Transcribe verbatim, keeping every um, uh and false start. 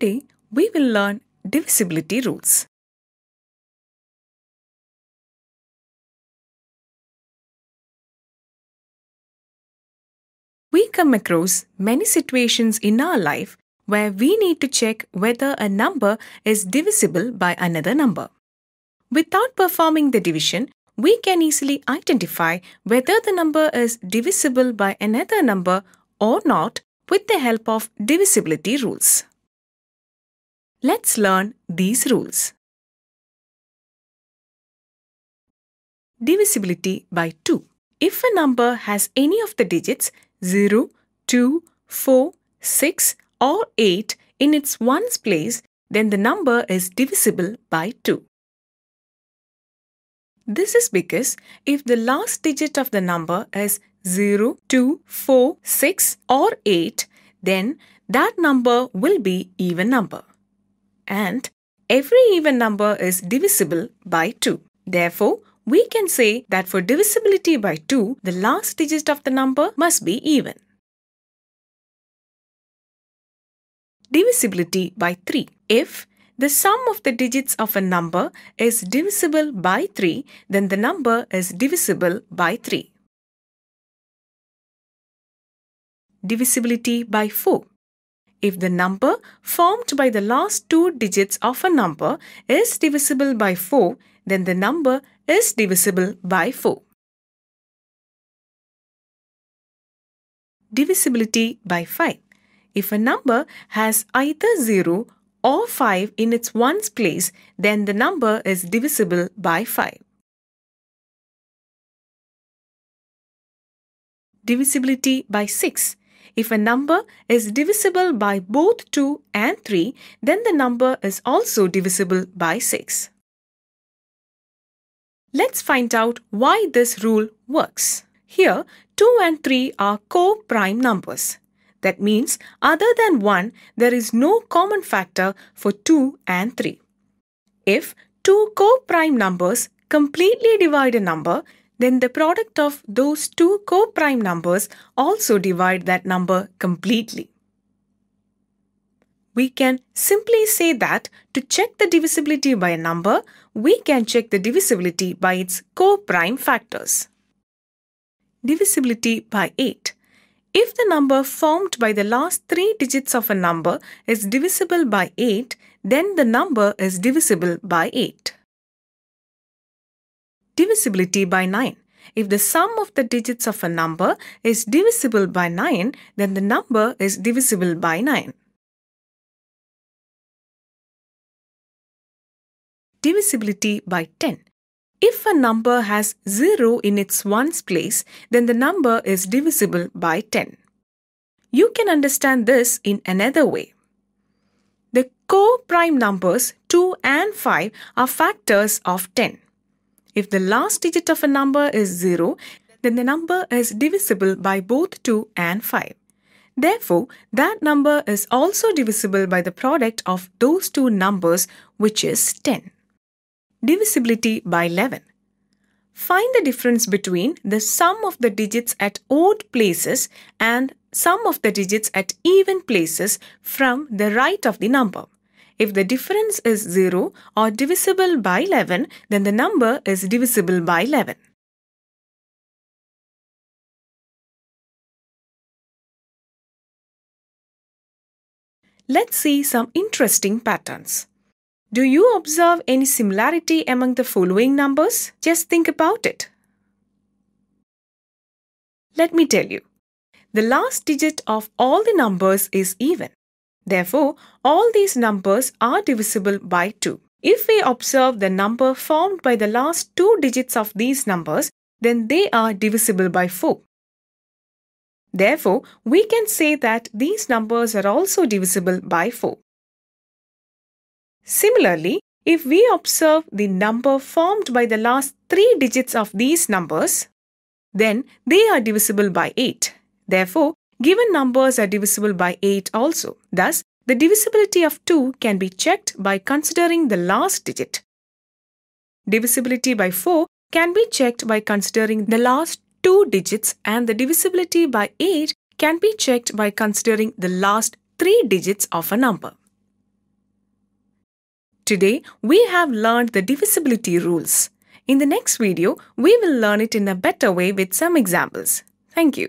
Today, we will learn divisibility rules. We come across many situations in our life where we need to check whether a number is divisible by another number. Without performing the division, we can easily identify whether the number is divisible by another number or not with the help of divisibility rules. Let's learn these rules. Divisibility by two. If a number has any of the digits zero, two, four, six or eight in its ones place, then the number is divisible by two. This is because if the last digit of the number is zero, two, four, six or eight, then that number will be even number. And every even number is divisible by two. Therefore, we can say that for divisibility by two, the last digit of the number must be even. Divisibility by three. If the sum of the digits of a number is divisible by three, then the number is divisible by three. Divisibility by four. If the number formed by the last two digits of a number is divisible by four, then the number is divisible by four. Divisibility by five. If a number has either zero or five in its ones place, then the number is divisible by five. Divisibility by six. If a number is divisible by both two and three, then the number is also divisible by six. Let's find out why this rule works. Here, two and three are co-prime numbers. That means, other than one, there is no common factor for two and three. If two co-prime numbers completely divide a number, then the product of those two co-prime numbers also divide that number completely. We can simply say that to check the divisibility by a number, we can check the divisibility by its co-prime factors. Divisibility by eight. If the number formed by the last three digits of a number is divisible by eight, then the number is divisible by eight. Divisibility by nine. If the sum of the digits of a number is divisible by nine, then the number is divisible by nine. Divisibility by ten. If a number has zero in its ones place, then the number is divisible by ten. You can understand this in another way. The co-prime numbers two and five are factors of ten. If the last digit of a number is zero, then the number is divisible by both two and five. Therefore, that number is also divisible by the product of those two numbers, which is ten. Divisibility by eleven. Find the difference between the sum of the digits at odd places and sum of the digits at even places from the right of the number. If the difference is zero or divisible by eleven, then the number is divisible by eleven. Let's see some interesting patterns. Do you observe any similarity among the following numbers? Just think about it. Let me tell you. The last digit of all the numbers is even. Therefore, all these numbers are divisible by two. If we observe the number formed by the last two digits of these numbers, then they are divisible by four. Therefore, we can say that these numbers are also divisible by four. Similarly, if we observe the number formed by the last three digits of these numbers, then they are divisible by eight. Therefore, given numbers are divisible by eight also. Thus, the divisibility of two can be checked by considering the last digit. Divisibility by four can be checked by considering the last two digits, and the divisibility by eight can be checked by considering the last three digits of a number. Today, we have learned the divisibility rules. In the next video, we will learn it in a better way with some examples. Thank you.